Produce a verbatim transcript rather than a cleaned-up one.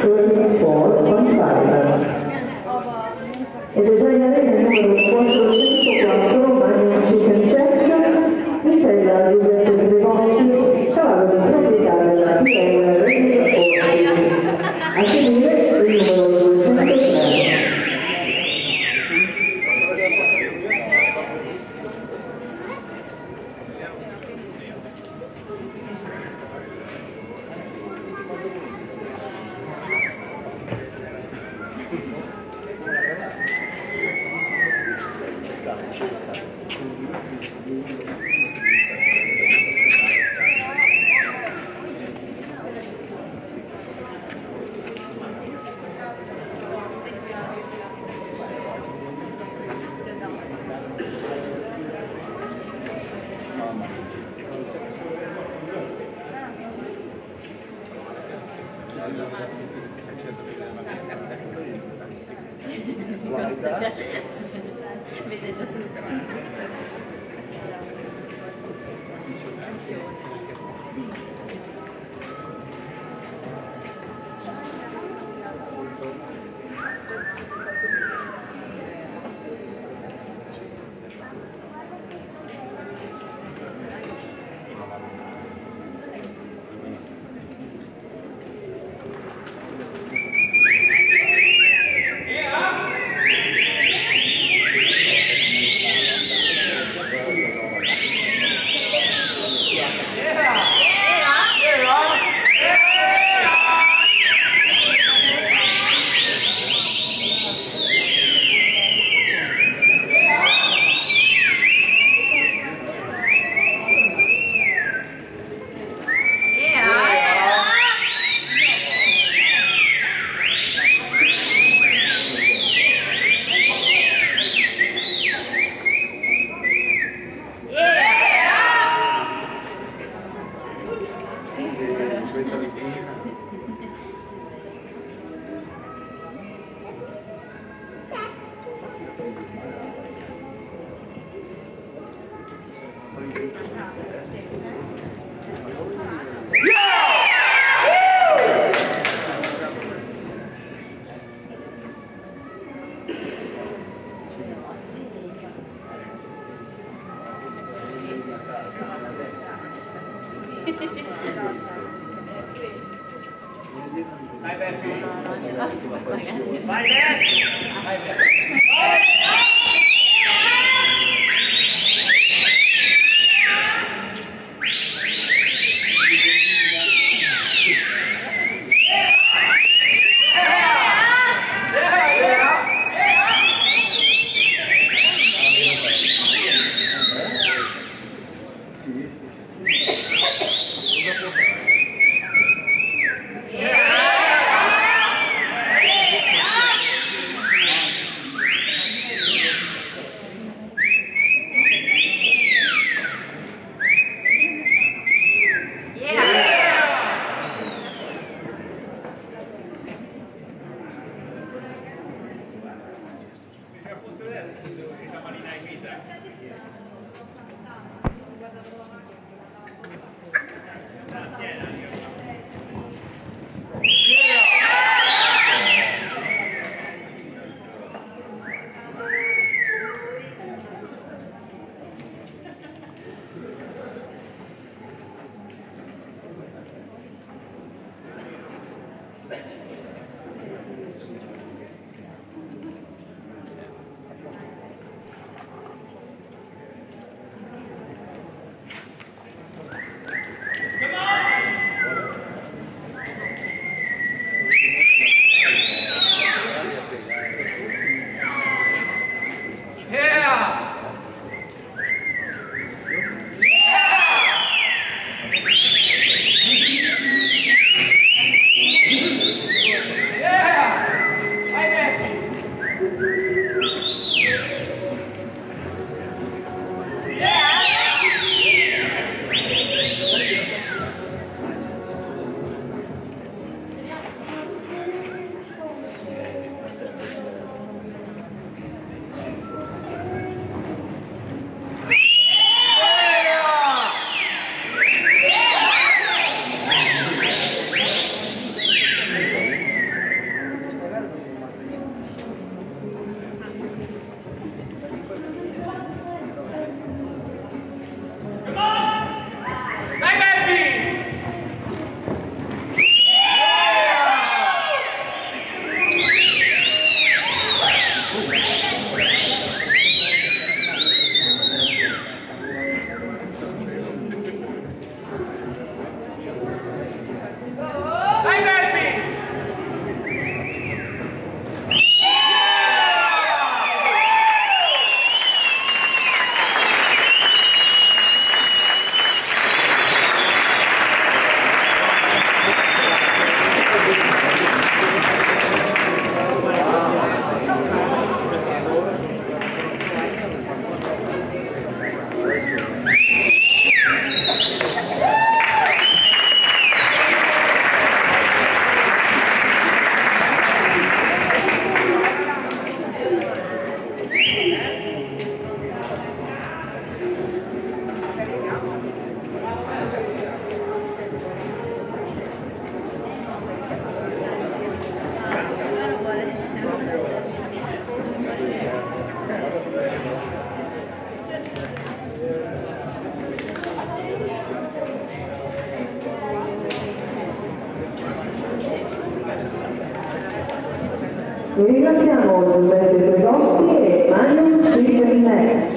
thirty-four point five. Ed è già in arena il numero quattrocentoquattro, Magnum Chic N Chex, in sella a Giuseppe Prevosti, cavallo di proprietà della Pirella Regina Forti. A seguire il numero duecentotré. Yeah! Vi ringraziamo Giuseppe Prevosti e Magnum Chic N Chex.